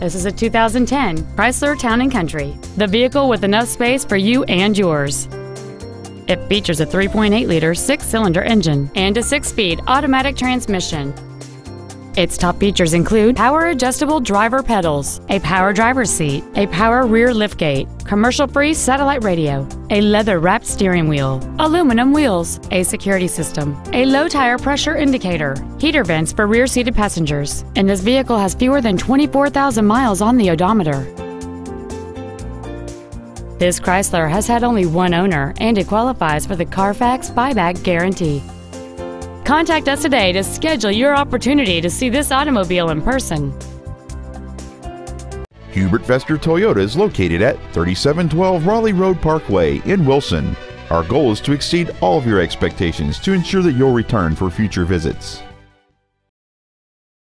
This is a 2010 Chrysler Town & Country, the vehicle with enough space for you and yours. It features a 3.8-liter six-cylinder engine and a six-speed automatic transmission. Its top features include power-adjustable driver pedals, a power driver's seat, a power rear liftgate, commercial-free satellite radio, a leather-wrapped steering wheel, aluminum wheels, a security system, a low-tire pressure indicator, heater vents for rear-seated passengers, and this vehicle has fewer than 24,000 miles on the odometer. This Chrysler has had only one owner, and it qualifies for the Carfax buyback guarantee. Contact us today to schedule your opportunity to see this automobile in person. Hubert Vester Toyota is located at 3712 Raleigh Road Parkway in Wilson. Our goal is to exceed all of your expectations to ensure that you'll return for future visits.